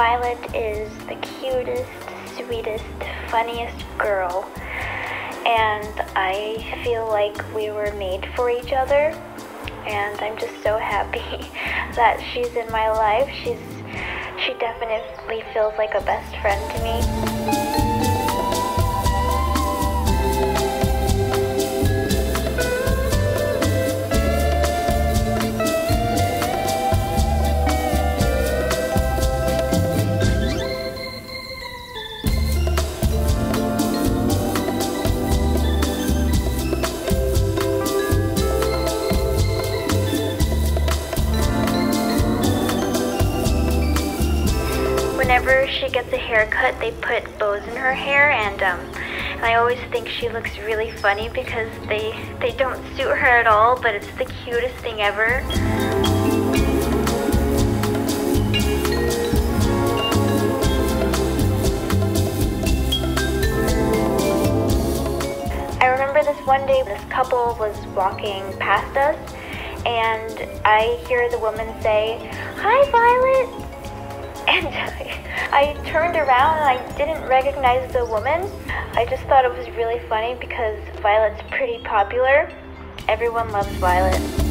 Violet is the cutest, sweetest, funniest girl, and I feel like we were made for each other, and I'm just so happy that she's in my life. She definitely feels like a best friend to me. Whenever she gets a haircut, they put bows in her hair, and I always think she looks really funny because they don't suit her at all, but it's the cutest thing ever. I remember this one day, this couple was walking past us, and I hear the woman say, "Hi, Violet!" And I turned around and I didn't recognize the woman. I just thought it was really funny because Violet's pretty popular. Everyone loves Violet.